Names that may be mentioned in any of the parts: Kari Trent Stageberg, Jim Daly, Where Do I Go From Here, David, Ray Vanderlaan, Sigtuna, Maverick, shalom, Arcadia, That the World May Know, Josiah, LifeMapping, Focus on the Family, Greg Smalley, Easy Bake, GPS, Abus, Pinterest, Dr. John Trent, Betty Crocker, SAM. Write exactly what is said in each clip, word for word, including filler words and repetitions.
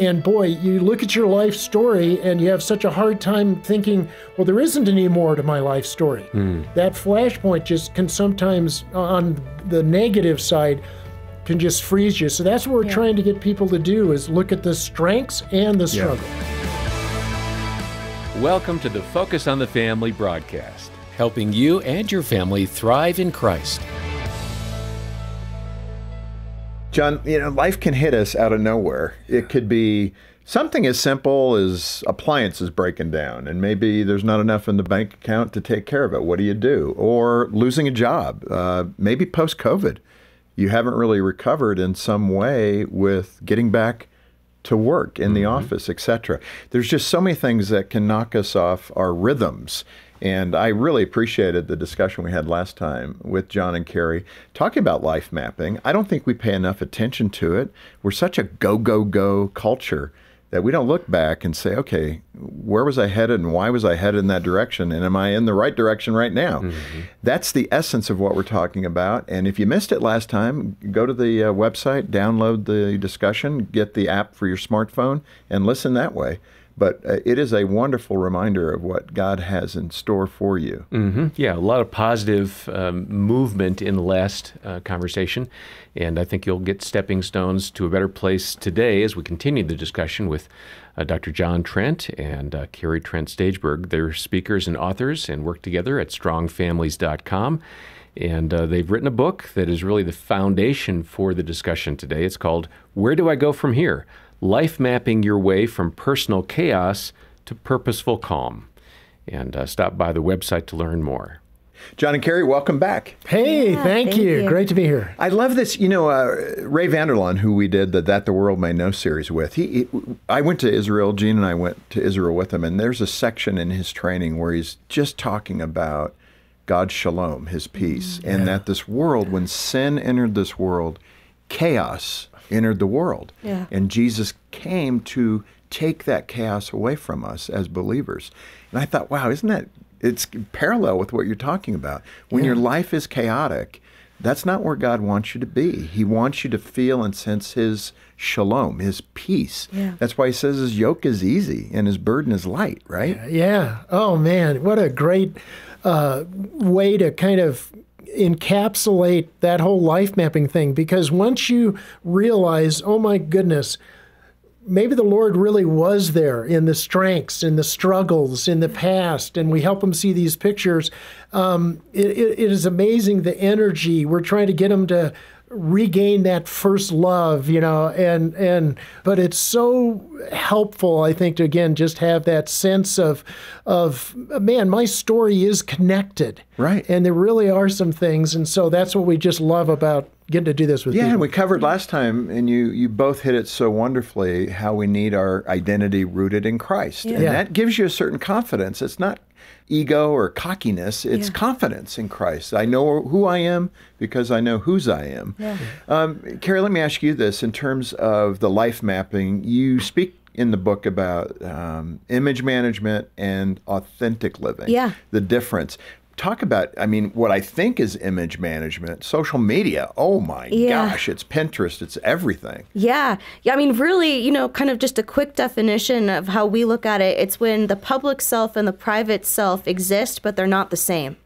And boy, you look at your life story and you have such a hard time thinking, well, there isn't any more to my life story. Mm. That flashpoint just can sometimes, on the negative side, can just freeze you. So that's what we're yeah. trying to get people to do, is look at the strengths and the struggle. Yeah. Welcome to the Focus on the Family broadcast, helping you and your family thrive in Christ. John, you know, life can hit us out of nowhere. It could be something as simple as appliances breaking down, and maybe there's not enough in the bank account to take care of it. What do you do? Or losing a job, uh, maybe post-COVID. You haven't really recovered in some way with getting back to work in mm-hmm. the office, et cetera. There's just so many things that can knock us off our rhythms. And I really appreciated the discussion we had last time with John and Kari talking about life mapping. I don't think we pay enough attention to it. We're such a go, go, go culture that we don't look back and say, okay, where was I headed and why was I headed in that direction? And am I in the right direction right now? Mm-hmm. That's the essence of what we're talking about. And if you missed it last time, go to the uh, website, download the discussion, get the app for your smartphone, and listen that way. But uh, it is a wonderful reminder of what God has in store for you. Mm-hmm. Yeah, a lot of positive um, movement in the last uh, conversation. And I think you'll get stepping stones to a better place today as we continue the discussion with uh, Doctor John Trent and uh, Kari Trent Stageberg. They're speakers and authors and work together at strong families dot com. And uh, they've written a book that is really the foundation for the discussion today. It's called Where Do I Go From Here? Life Mapping Your Way from Personal Chaos to Purposeful Calm. And uh, stop by the website to learn more. John and Kari, welcome back. Hey, yeah, thank, thank you. you. Great to be here. I love this. You know, uh, Ray Vanderlaan, who we did the That the World May Know series with, he, he, I went to Israel, Gene and I went to Israel with him, and there's a section in his training where he's just talking about God's shalom, his peace, mm-hmm. and yeah. that this world, when sin entered this world, chaos entered the world. Yeah. And Jesus came to take that chaos away from us as believers. And I thought, wow, isn't that, it's parallel with what you're talking about. When yeah. your life is chaotic, that's not where God wants you to be. He wants you to feel and sense his shalom, his peace. Yeah. That's why he says his yoke is easy and his burden is light, right? Yeah. yeah. Oh, man, what a great uh, way to kind of encapsulate that whole life mapping thing, because once you realize, oh my goodness, maybe the Lord really was there in the strengths, in the struggles, in the past, and we help them see these pictures. Um, it, it, it is amazing the energy. We're trying to get them to regain that first love, you know, and, and but it's so helpful, I think, to, again, just have that sense of, of man, my story is connected. Right. And there really are some things, and so that's what we just love about getting to do this with you. Yeah, people. And we covered last time, and you, you both hit it so wonderfully, how we need our identity rooted in Christ. Yeah. And yeah. that gives you a certain confidence. It's not ego or cockiness, it's yeah. confidence in Christ. I know who I am because I know whose I am. Yeah. Um, Kari, let me ask you this. In terms of the life mapping, you speak in the book about um, image management and authentic living, yeah. the difference. Talk about, I mean, what I think is image management, social media. Oh my yeah. gosh, it's Pinterest, it's everything. Yeah. Yeah. I mean, really, you know, kind of just a quick definition of how we look at it. It's when the public self and the private self exist, but they're not the same.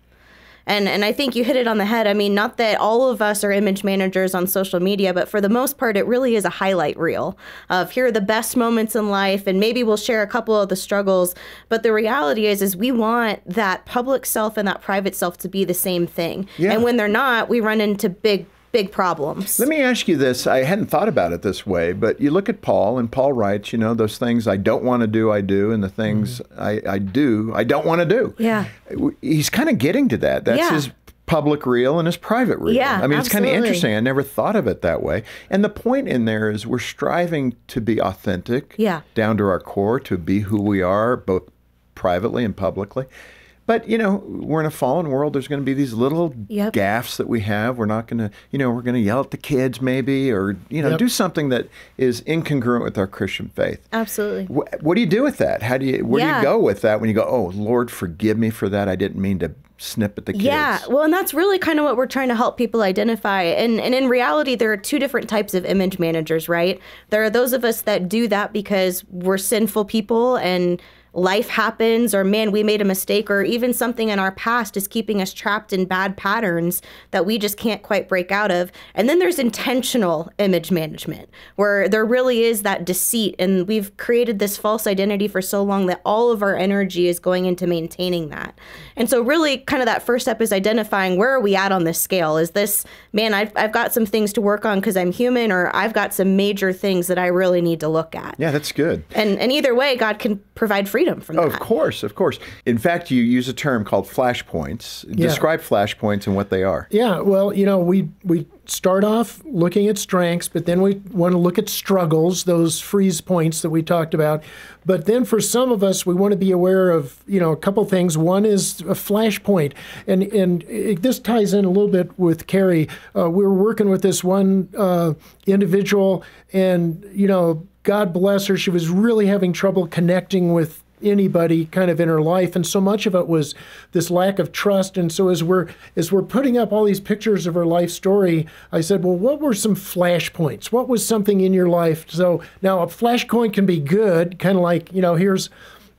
And and I think you hit it on the head. I mean, not that all of us are image managers on social media, but for the most part, it really is a highlight reel of here are the best moments in life, and maybe we'll share a couple of the struggles. But the reality is, is we want that public self and that private self to be the same thing. Yeah. And when they're not, we run into big big problems. Let me ask you this. I hadn't thought about it this way, but you look at Paul, and Paul writes, you know, those things I don't want to do, I do, and the things mm. I, I do, I don't want to do. Yeah. He's kind of getting to that. That's yeah. his public reel and his private reel. Yeah, I mean, absolutely. It's kind of interesting. I never thought of it that way. And the point in there is we're striving to be authentic yeah. down to our core, to be who we are, both privately and publicly. But, you know, we're in a fallen world. There's going to be these little yep. gaffes that we have. We're not going to, you know, we're going to yell at the kids maybe, or, you know, yep. do something that is incongruent with our Christian faith. Absolutely. What, what do you do with that? How do you, where yeah. do you go with that when you go, oh, Lord, forgive me for that. I didn't mean to snip at the kids. Yeah, well, and that's really kind of what we're trying to help people identify. And, and in reality, there are two different types of image managers, right? There are those of us that do that because we're sinful people and life happens, or man, we made a mistake, or even something in our past is keeping us trapped in bad patterns that we just can't quite break out of. And then there's intentional image management, where there really is that deceit, and we've created this false identity for so long that all of our energy is going into maintaining that. And so really kind of that first step is identifying, where are we at on this scale? Is this, man, I've, I've got some things to work on because I'm human, or I've got some major things that I really need to look at. Yeah, that's good. And, and either way, God can provide freedom. From oh, that. Of course, of course. In fact, you use a term called flashpoints. Yeah. Describe flashpoints and what they are. Yeah, well, you know, we we start off looking at strengths, but then we want to look at struggles, those freeze points that we talked about. But then for some of us, we want to be aware of, you know, a couple things. One is a flashpoint. And, and it, this ties in a little bit with Kari. Uh, we were working with this one uh, individual, and, you know, God bless her, she was really having trouble connecting with anybody kind of in her life, and so much of it was this lack of trust. And so as we're as we're putting up all these pictures of her life story, I said, well, what were some flashpoints? What was something in your life? So now a flashpoint can be good, kind of like, you know, here's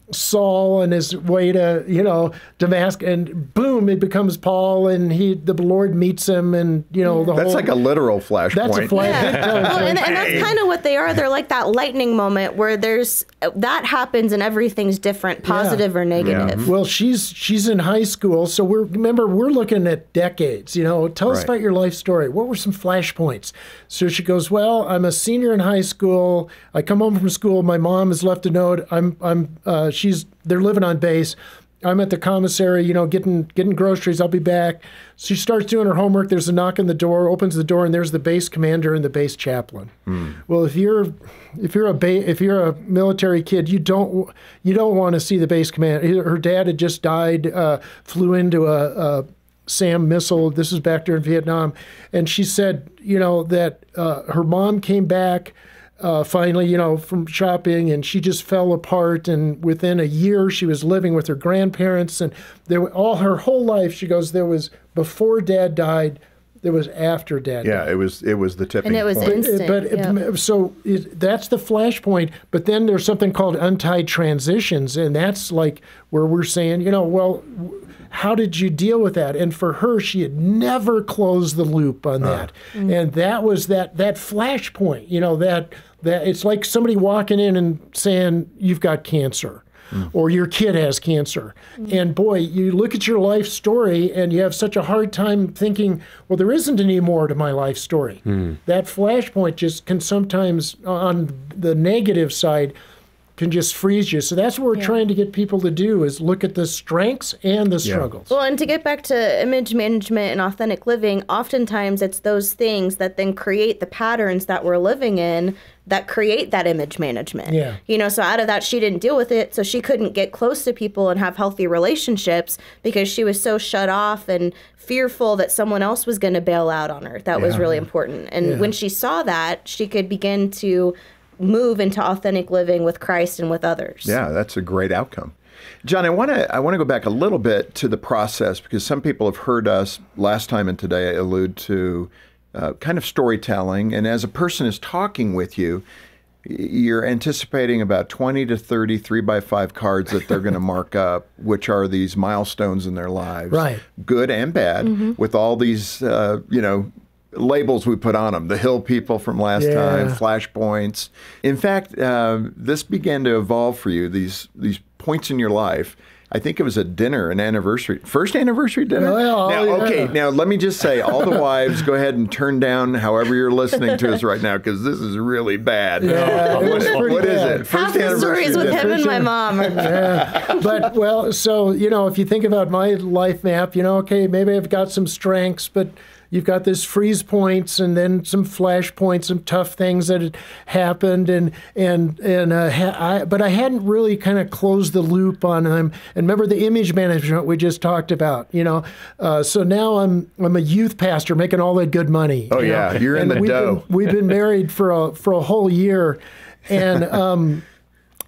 Saul and his way to, you know, Damascus, and boom, it becomes Paul, and he, the Lord meets him, and, you know, the that's whole... That's like a literal flashpoint. That's a flash. Yeah. Well, and, and that's kind of what they are. They're like that lightning moment where there's, that happens and everything's different, positive yeah. or negative. Yeah. Well, she's she's in high school, so we're, remember, we're looking at decades, you know. Tell right. us about your life story. What were some flashpoints? So she goes, well, I'm a senior in high school. I come home from school. My mom has left a note. I'm, I'm, uh, She's, they're living on base. I'm at the commissary, you know, getting getting groceries. I'll be back. She starts doing her homework. There's a knock on the door, opens the door, and there's the base commander and the base chaplain. Mm. Well, if you're if you're a ba if you're a military kid, you don't you don't want to see the base commander. Her dad had just died, uh, flew into a, a SAM missile. This is back during Vietnam, and she said, you know, that uh, her mom came back. Uh, finally, you know, from shopping, and she just fell apart. And within a year, she was living with her grandparents, and there were, all her whole life, she goes, there was before Dad died, there was after Dad. Yeah, died. it was it was the tipping point, and it point. was instant. But yeah. it, so it, that's the flashpoint. But then there's something called untied transitions, and that's like where we're saying, you know, well, how did you deal with that? And for her, she had never closed the loop on that, uh, mm. and that was that that flashpoint. You know, that. That it's like somebody walking in and saying, you've got cancer, mm. or your kid has cancer. Mm. And boy, you look at your life story and you have such a hard time thinking, well, there isn't any more to my life story. Mm. That flashpoint just can sometimes, on the negative side, can just freeze you. So that's what we're yeah. trying to get people to do, is look at the strengths and the yeah. struggles. Well, and to get back to image management and authentic living, oftentimes it's those things that then create the patterns that we're living in that create that image management. Yeah. You know, so out of that, she didn't deal with it, so she couldn't get close to people and have healthy relationships because she was so shut off and fearful that someone else was going to bail out on her. That yeah. was really important. And yeah. when she saw that, she could begin to move into authentic living with Christ and with others. Yeah, that's a great outcome. John, I want to I want to go back a little bit to the process, because some people have heard us last time and today allude to uh, kind of storytelling. And as a person is talking with you, you're anticipating about twenty to thirty three by five cards that they're going to mark up, which are these milestones in their lives, right? Good and bad, mm-hmm. with all these uh, you know, labels we put on them, the hill people from last yeah. time, flashpoints. In fact, uh, this began to evolve for you, these these points in your life. I think it was a dinner, an anniversary, first anniversary dinner? Well, now, yeah. Okay, now let me just say, all the wives, go ahead and turn down however you're listening to us right now, because this is really bad. Yeah, what what bad. is it? First Half anniversary the stories with dinner. him and my mom. yeah. But, well, so, you know, if you think about my life map, you know, okay, maybe I've got some strengths, but you've got this freeze points, and then some flash points, some tough things that had happened, and and and uh, ha I, but I hadn't really kind of closed the loop on them. And remember the image management we just talked about, you know. Uh, so now I'm I'm a youth pastor making all that good money. Oh you yeah, know? you're and in the we've dough. Been, we've been married for a for a whole year, and um,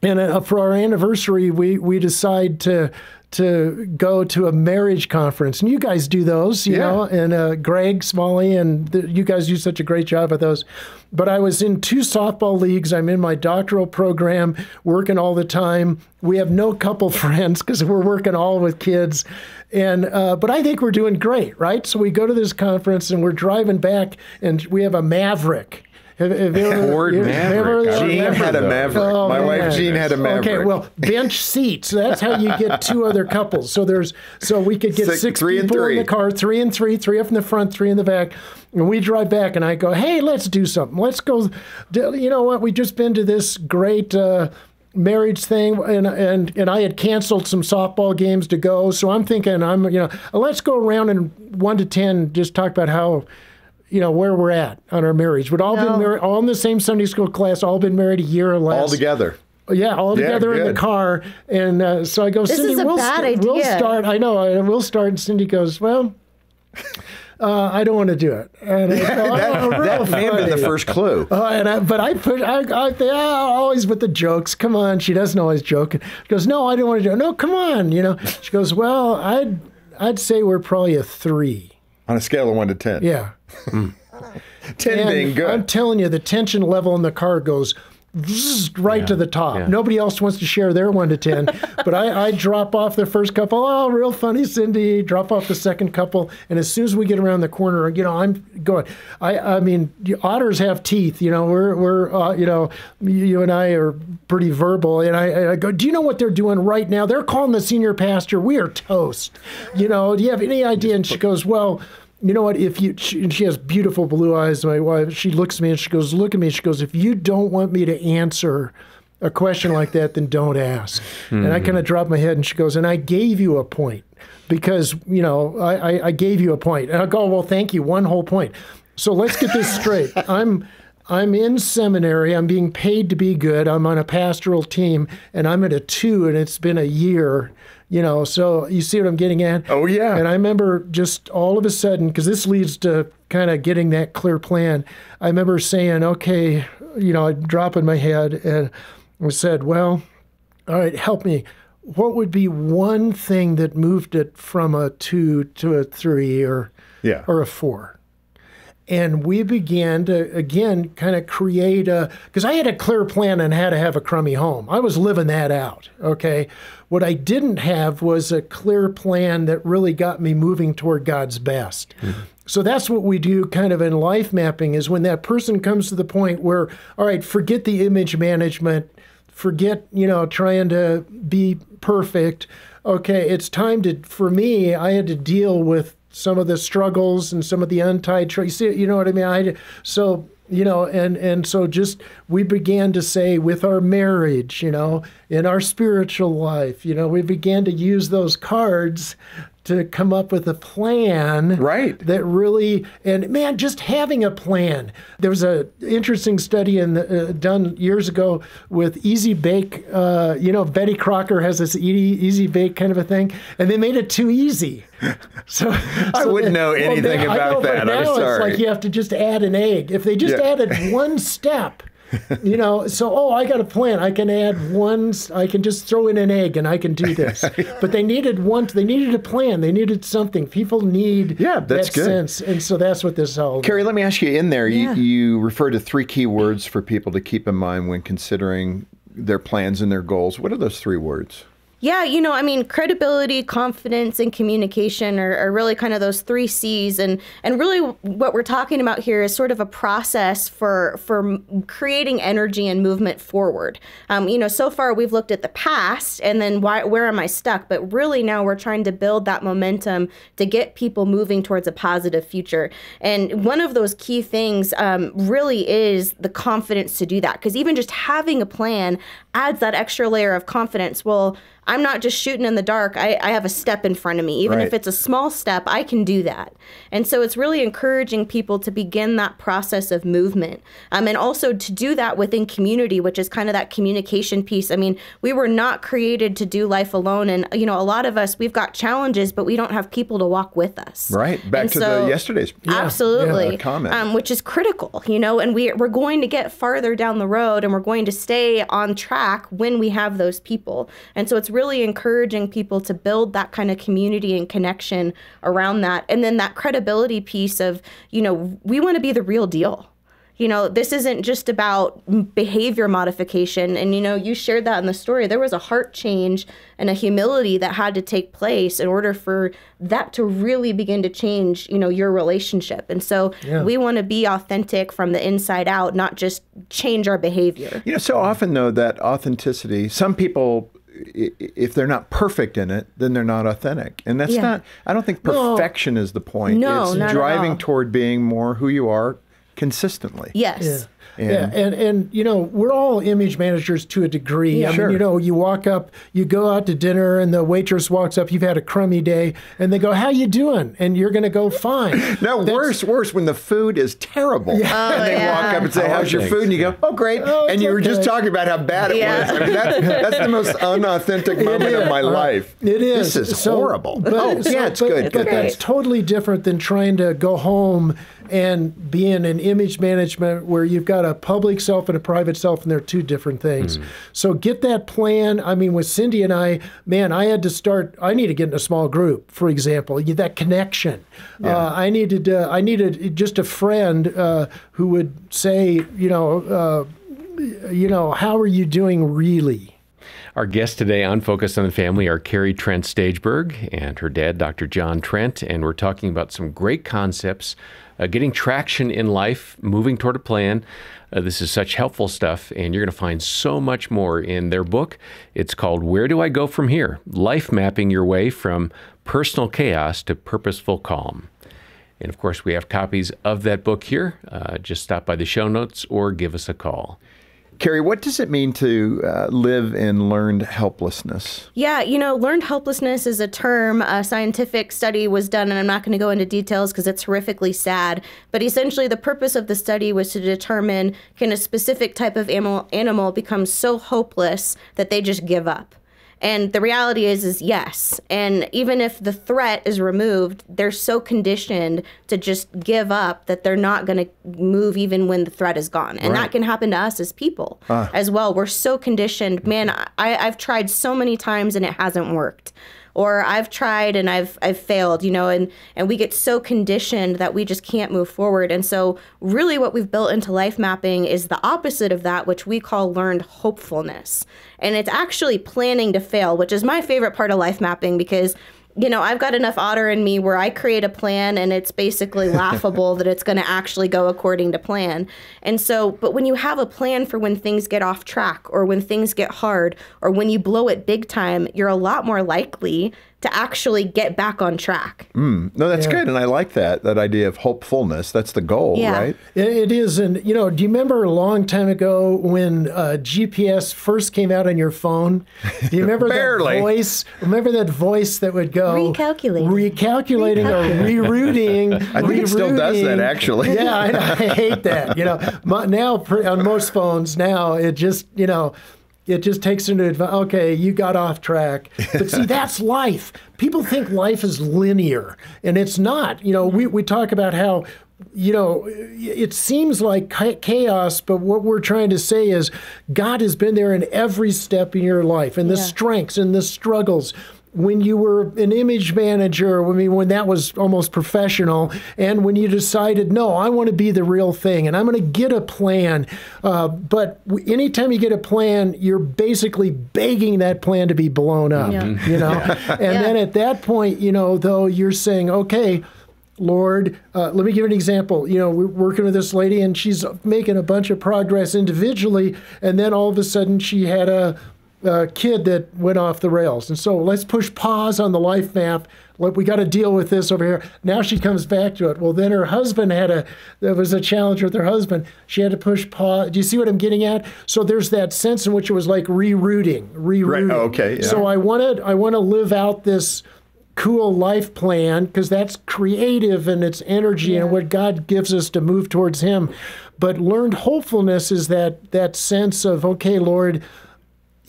and uh, for our anniversary, we we decide to. to go to a marriage conference, and you guys do those, you yeah. know, and uh, Greg Smalley, and the, you guys do such a great job at those. But I was in two softball leagues. I'm in my doctoral program, working all the time. We have no couple friends because we're working all with kids. And uh, but I think we're doing great, right? So we go to this conference, and we're driving back, and we have a Maverick. Have, have you ever, Ford you, Maverick. Ever, Jean remember? had a Maverick. Oh, My man. wife Jean had a Maverick. Okay, well, bench seats. That's how you get two other couples. So there's, so we could get six, six three people and three. in the car, three and three, three up in the front, three in the back. And we drive back, and I go, hey, let's do something. Let's go. You know what? We've just been to this great uh, marriage thing, and and and I had canceled some softball games to go. So I'm thinking, I'm you know, let's go around and one to ten, just talk about how. You know, where we're at on our marriage. We'd all no. been married, all in the same Sunday school class, all been married a year or less. All together. Yeah, all together yeah, in the car. And uh, so I go, this Cindy, is a we'll, bad st idea. we'll start. I know, we'll start. And Cindy goes, well, uh, I don't want to do it. And I go, oh, that may have been the first clue. Uh, and I, but I put, I, I, I, always with the jokes. Come on, she doesn't always joke. She goes, no, I don't want to do it. No, come on, you know. She goes, well, I'd, I'd say we're probably a three. On a scale of one to ten. Yeah. ten and being good. I'm telling you, the tension level in the car goes zzz, right yeah, to the top. Yeah. Nobody else wants to share their one to ten. But I, I drop off the first couple. Oh, real funny, Cindy. Drop off the second couple. And as soon as we get around the corner, you know, I'm going. I, I mean, otters have teeth. You know, we're, we're uh, you know, you and I are pretty verbal. And I, I go, do you know what they're doing right now? They're calling the senior pastor. We are toast. You know, do you have any idea? And she goes, well, you know what, if you, she, and she has beautiful blue eyes, my wife, she looks at me and she goes, look at me, she goes, if you don't want me to answer a question like that, then don't ask. Mm-hmm. And I kind of dropped my head and she goes, and I gave you a point because, you know, I, I, I gave you a point. And I go, well, thank you, one whole point. So let's get this straight. I'm, I'm in seminary, I'm being paid to be good, I'm on a pastoral team, and I'm at a two, and it's been a year. You know, so you see what I'm getting at? Oh, yeah. And I remember just all of a sudden, because this leads to kind of getting that clear plan, I remember saying, okay, you know, I'd drop in my head and I said, well, all right, help me. What would be one thing that moved it from a two to a three or, yeah. or a four? And we began to, again, kind of create a, because I had a clear plan on how to have a crummy home. I was living that out, okay? What I didn't have was a clear plan that really got me moving toward God's best. Mm-hmm. So that's what we do kind of in life mapping is when that person comes to the point where, all right, forget the image management, forget, you know, trying to be perfect. Okay, it's time to, for me, I had to deal with some of the struggles and some of the untied traits, you know what I mean? I, so, you know, and, and so just we began to say with our marriage, you know, in our spiritual life, you know, we began to use those cards to come up with a plan. Right. That really, and man, just having a plan. There was an interesting study in the, uh, done years ago with Easy Bake. Uh, you know, Betty Crocker has this easy, easy Bake kind of a thing, and they made it too easy. So, so I wouldn't know anything well, about I know, that. Now I'm sorry. It's like you have to just add an egg. If they just yeah. added one step, you know, so, oh, I got a plan. I can add one, I can just throw in an egg and I can do this. But they needed one, they needed a plan. They needed something. People need yeah, that's that good. sense. And so that's what this is all about. Kari, let me ask you in there, yeah. you, you refer to three key words for people to keep in mind when considering their plans and their goals. What are those three words? Yeah, you know, I mean, credibility, confidence, and communication are, are really kind of those three C's. And, and really what we're talking about here is sort of a process for, for creating energy and movement forward. Um, you know, so far we've looked at the past and then why, where am I stuck? But really now we're trying to build that momentum to get people moving towards a positive future. And one of those key things um, really is the confidence to do that. Because even just having a plan adds that extra layer of confidence. Well, I'm not just shooting in the dark. I, I have a step in front of me. Even right. if it's a small step, I can do that. And so it's really encouraging people to begin that process of movement. Um, and also to do that within community, which is kind of that communication piece. I mean, we were not created to do life alone. And, you know, a lot of us, we've got challenges, but we don't have people to walk with us. Right. Back and to so, the yesterday's yeah, absolutely, yeah, comment. Um, which is critical, you know, and we, we're going to get farther down the road and we're going to stay on track when we have those people. And so it's really really encouraging people to build that kind of community and connection around that. And then that credibility piece of, you know, we want to be the real deal. You know, this isn't just about behavior modification. And, you know, you shared that in the story. There was a heart change and a humility that had to take place in order for that to really begin to change, you know, your relationship. And so yeah. we want to be authentic from the inside out, not just change our behavior. You know, so often, though, that authenticity, some people, if they're not perfect in it, then they're not authentic. And that's yeah. not, I don't think perfection no. is the point. No, it's driving toward being more who you are. Consistently. Yes. Yeah. And, yeah. and and you know, we're all image managers to a degree. Yeah, I sure. mean, you know, you walk up, you go out to dinner and the waitress walks up, you've had a crummy day, and they go, "How you doing?" And you're gonna go, "Fine." No, That's, worse, worse when the food is terrible. Yeah. Oh, and they yeah. walk up and say, "How's your food?" And you go, "Oh, great." Oh, and you okay. were just talking about how bad it yeah. was. I mean, that, that's the most unauthentic moment of my uh, life. It is. This is so, horrible. But, oh, so, yeah, it's but, good. But, good. but that's totally different than trying to go home and being an image management where you've got a public self and a private self, and they're two different things. Mm. So get that plan. I mean, with Cindy and I, man, I had to start, I need to get in a small group, for example, that connection. Yeah. Uh, I needed uh, I needed just a friend uh, who would say, you know, uh, you know, how are you doing really? Our guests today on Focus on the Family are Kari Trent Stageberg and her dad, Doctor John Trent, and we're talking about some great concepts, uh, getting traction in life, moving toward a plan. Uh, this is such helpful stuff, and you're going to find so much more in their book. It's called Where Do I Go From Here? Life Mapping Your Way from Personal Chaos to Purposeful Calm. And, of course, we have copies of that book here. Uh, just stop by the show notes or give us a call. Kari, what does it mean to uh, live in learned helplessness? Yeah, you know, learned helplessness is a term. A scientific study was done, and I'm not going to go into details because it's horrifically sad. But essentially, the purpose of the study was to determine, can a specific type of animal, animal become so hopeless that they just give up? And the reality is, is yes. And even if the threat is removed, they're so conditioned to just give up that they're not going to move even when the threat is gone. And right. that can happen to us as people uh. as well. We're so conditioned. Man, I, I've tried so many times and it hasn't worked. Or I've tried and I've I've failed, you know, and, and we get so conditioned that we just can't move forward. And so really what we've built into life mapping is the opposite of that, which we call learned hopefulness. And it's actually planning to fail, which is my favorite part of life mapping because, you know, I've got enough otter in me where I create a plan and it's basically laughable that it's going to actually go according to plan. And so, but when you have a plan for when things get off track or when things get hard or when you blow it big time, you're a lot more likely to actually get back on track. Mm. No, that's yeah. good. And I like that, that idea of hopefulness. That's the goal, yeah. right? It, it is. And, you know, do you remember a long time ago when uh, G P S first came out on your phone? Do you remember that voice? Remember that voice that would go... Recalculating. Recalculating, recalculating. or rerouting. I think rerouting. It still does that, actually. Yeah, I, I hate that. You know, my, now, on most phones now, it just, you know... It just takes into advice, okay, you got off track. But see, that's life. People think life is linear, and it's not. You know, we, we talk about how, you know, it seems like chaos, but what we're trying to say is God has been there in every step in your life, in the yeah. strengths, in the struggles. When you were an image manager, I mean, when that was almost professional, and when you decided, no, I want to be the real thing, and I'm going to get a plan. Uh, but anytime you get a plan, you're basically begging that plan to be blown up, yeah. you know? yeah. And yeah. then at that point, you know, though, you're saying, okay, Lord, uh, let me give an example. You know, we're working with this lady, and she's making a bunch of progress individually, and then all of a sudden she had a... Uh, kid that went off the rails. And so let's push pause on the life map. Let, we got to deal with this over here. Now she comes back to it. Well, then her husband had a, there was a challenge with her husband. She had to push pause. Do you see what I'm getting at? So there's that sense in which it was like rerouting, rerouting. Right. Oh, okay. Yeah. So I wanted, I want to live out this cool life plan because that's creative and it's energy yeah. and what God gives us to move towards Him. But learned hopefulness is that, that sense of, okay, Lord,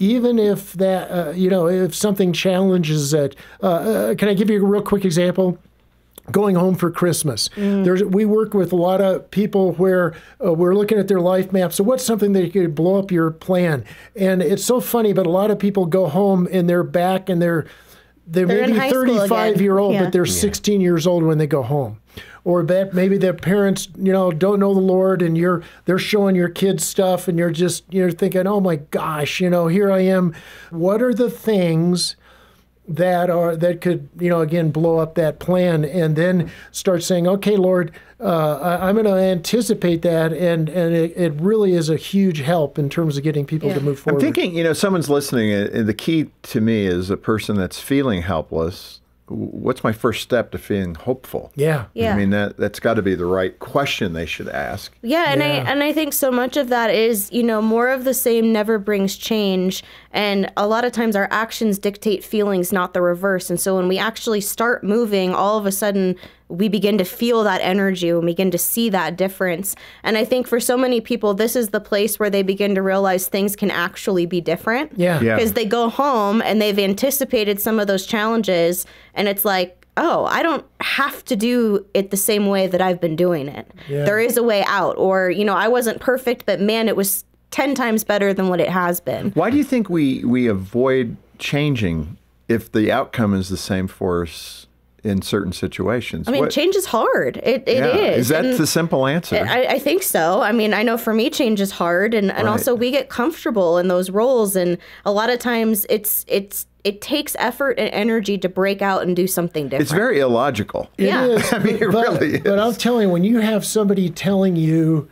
even if that, uh, you know, if something challenges it. Uh, uh, can I give you a real quick example? going home for Christmas. Mm. There's, we work with a lot of people where uh, we're looking at their life map. So what's something that could blow up your plan? And it's so funny, but a lot of people go home and they're back and they're, they they're may be thirty-five year old, yeah. but they're yeah. sixteen years old when they go home. Or that maybe their parents, you know, don't know the Lord, and you're they're showing your kids stuff, and you're just you're thinking, oh my gosh, you know, here I am. What are the things that are that could, you know, again, blow up that plan? And then start saying, okay, Lord, uh, I, I'm going to anticipate that, and and it, it really is a huge help in terms of getting people yeah. to move forward. I'm thinking, you know, someone's listening, and the key to me is a person that's feeling helpless. What's my first step to feeling hopeful? Yeah. yeah. I mean, that, that's got to be the right question they should ask. Yeah, and, yeah. I, and I think so much of that is, you know, more of the same never brings change. And a lot of times our actions dictate feelings, not the reverse. And so when we actually start moving, all of a sudden we begin to feel that energy and begin to see that difference. And I think for so many people, this is the place where they begin to realize things can actually be different. Yeah. yeah. Because they go home and they've anticipated some of those challenges. And it's like, oh, I don't have to do it the same way that I've been doing it. Yeah. There is a way out. Or, you know, I wasn't perfect, but man, it was ten times better than what it has been. Why do you think we, we avoid changing if the outcome is the same for us in certain situations? I mean, what? Change is hard. It, it yeah. is. Is that and the simple answer? I, I think so. I mean, I know for me, change is hard. And, and right. also we get comfortable in those roles. And a lot of times it's it's it takes effort and energy to break out and do something different. It's very illogical. It yeah. is. I mean, it but, really is. But I'll tell you, when you have somebody telling you,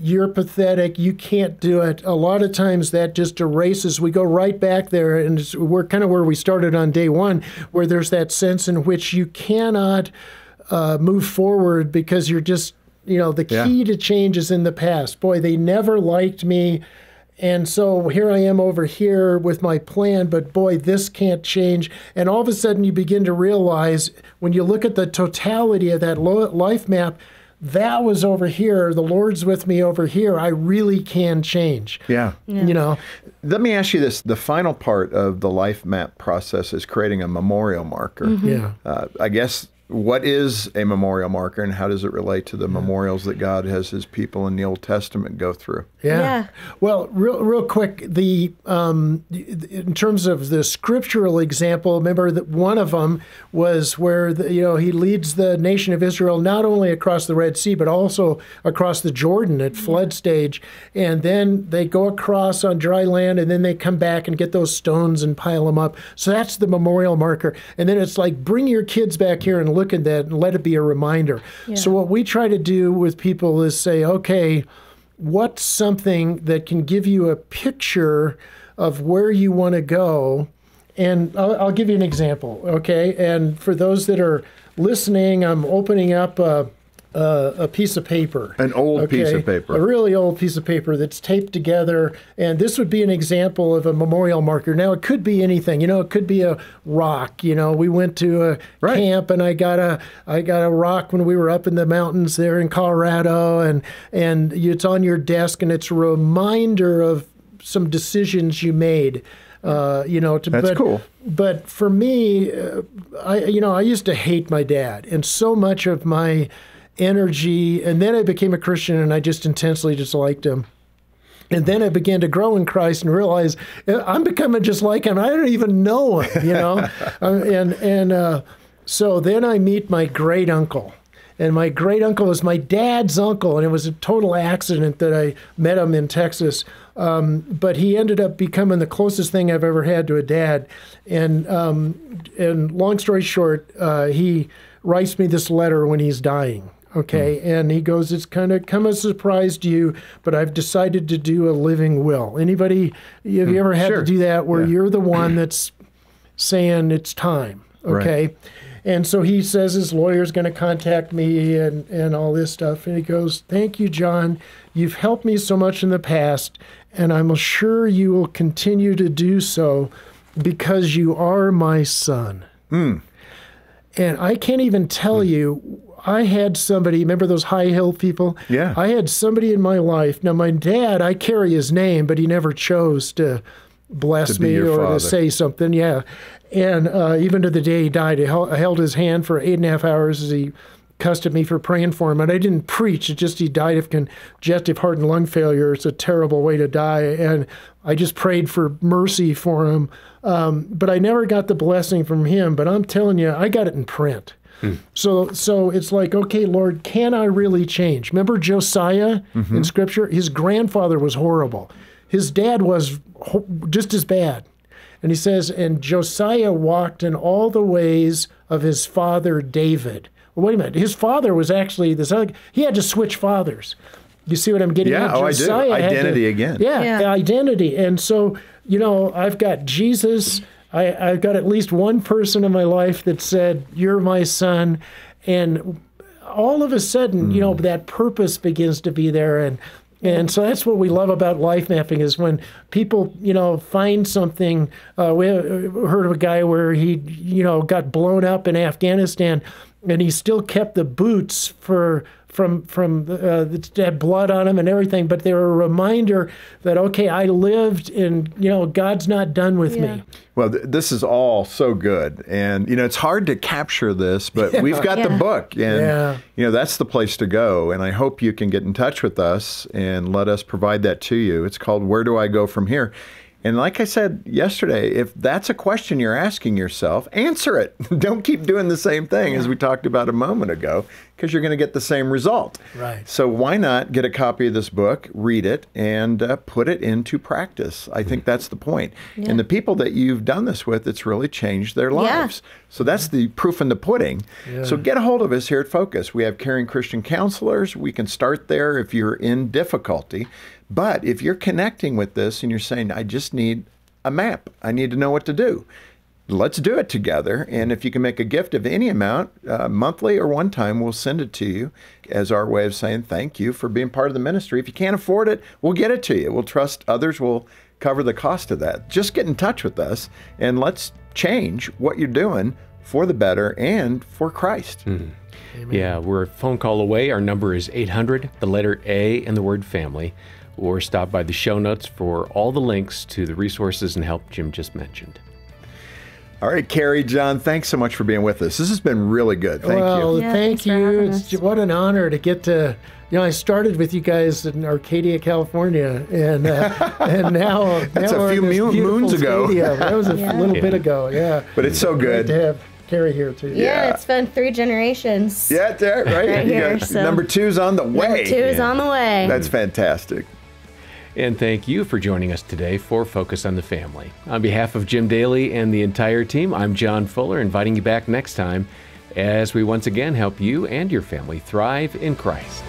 you're pathetic, you can't do it, a lot of times that just erases. We go right back there, and it's, we're kind of where we started on day one, where there's that sense in which you cannot uh, move forward because you're just, you know, the key yeah. to change is in the past. Boy, they never liked me, and so here I am over here with my plan, but boy, this can't change. And all of a sudden you begin to realize, when you look at the totality of that life map, that was over here. The Lord's with me over here. I really can change. Yeah. yeah. You know, let me ask you this. The final part of the life map process is creating a memorial marker. Mm-hmm. Yeah. Uh, I guess, what is a memorial marker, and how does it relate to the yeah. memorials that God has his people in the Old Testament go through? Yeah. yeah. Well, real, real quick, the um, in terms of the scriptural example, remember that one of them was where the, you know, he leads the nation of Israel not only across the Red Sea, but also across the Jordan at flood stage. And then they go across on dry land, and then they come back and get those stones and pile them up. So that's the memorial marker. And then it's like, bring your kids back here and look Look at that and let it be a reminder. Yeah. So what we try to do with people is say, okay, what's something that can give you a picture of where you want to go? And I'll, I'll give you an example, okay? And for those that are listening, I'm opening up a, a, a piece of paper. An old okay? piece of paper. A really old piece of paper that's taped together. And this would be an example of a memorial marker. Now, it could be anything. You know, it could be a rock. You know, we went to a right. camp, and I got a I got a rock when we were up in the mountains there in Colorado, and and it's on your desk, and it's a reminder of some decisions you made. Uh, you know, to, that's but, cool. But for me, uh, I you know I used to hate my dad, and so much of my energy, and then I became a Christian, and I just intensely disliked him. And then I began to grow in Christ and realize I'm becoming just like him. I don't even know him, you know. and and uh, so then I meet my great uncle, and my great uncle was my dad's uncle, and it was a total accident that I met him in Texas. Um, but he ended up becoming the closest thing I've ever had to a dad. And um, and long story short, uh, he writes me this letter when he's dying. Okay, mm. and he goes, it's kind of come as a surprise to you, but I've decided to do a living will. Anybody, have mm. you ever had sure. to do that where yeah. you're the one that's saying it's time, okay? Right. And so he says his lawyer's going to contact me and, and all this stuff, and he goes, thank you, John. You've helped me so much in the past, and I'm sure you will continue to do so because you are my son. Mm. And I can't even tell mm. you, I had somebody, remember those high hill people? Yeah. I had somebody in my life. Now, my dad, I carry his name, but he never chose to bless me or father. to say something. Yeah. And uh, even to the day he died, I held, I held his hand for eight and a half hours as he cussed at me for praying for him. And I didn't preach. It just he died of congestive heart and lung failure. It's a terrible way to die. And I just prayed for mercy for him. Um, but I never got the blessing from him. But I'm telling you, I got it in print. Hmm. So so it's like, okay, Lord, can I really change? Remember Josiah mm-hmm. in Scripture? His grandfather was horrible. His dad was ho- just as bad. And he says, and Josiah walked in all the ways of his father David. Well, wait a minute. His father was actually this other. He had to switch fathers. You see what I'm getting yeah, at? Oh, Josiah I do. Identity to, again. Yeah, yeah, identity. And so, you know, I've got Jesus. I, I've got at least one person in my life that said, you're my son. And all of a sudden, mm. you know, that purpose begins to be there. And and so that's what we love about life mapping is when people, you know, find something. Uh, we heard of a guy where he, you know, got blown up in Afghanistan. And he still kept the boots for from from uh, that blood on them and everything, but they were a reminder that okay, I lived, and you know, God's not done with yeah. me. Well, th this is all so good, and you know, it's hard to capture this, but yeah. we've got yeah. the book, and yeah. you know, that's the place to go. And I hope you can get in touch with us and let us provide that to you. It's called "Where Do I Go From Here." And like I said yesterday, if that's a question you're asking yourself, answer it. Don't keep doing the same thing as we talked about a moment ago, because you're going to get the same result. Right. So why not get a copy of this book, read it, and uh, put it into practice? I think that's the point. Yeah. And the people that you've done this with, it's really changed their lives. Yeah. So that's the proof in the pudding. Yeah. So get a hold of us here at Focus. We have caring Christian counselors. We can start there if you're in difficulty. But if you're connecting with this and you're saying, I just need a map, I need to know what to do, let's do it together. And if you can make a gift of any amount, uh, monthly or one time, we'll send it to you as our way of saying thank you for being part of the ministry. If you can't afford it, we'll get it to you. We'll trust others will cover the cost of that. Just get in touch with us and let's change what you're doing for the better and for Christ. Mm-hmm. Amen. Yeah, we're a phone call away. Our number is eight hundred, the letter A and the word family. Or stop by the show notes for all the links to the resources and help Jim just mentioned. All right, Kari, John, thanks so much for being with us. This has been really good. Thank well, you. Yeah, thank you. It's, what an honor to get to, you know, I started with you guys in Arcadia, California, and uh, and now that's now a few moon, moons ago. Stadia. That was a yeah. little yeah. bit ago, yeah. But it's so good. Great to have Kari here too. Yeah, yeah, it's been three generations. Yeah, there, right, right here. Got, so. Number two's on the way. Number two is yeah. on the way. That's fantastic. And thank you for joining us today for Focus on the Family. On behalf of Jim Daly and the entire team, I'm John Fuller, inviting you back next time as we once again help you and your family thrive in Christ.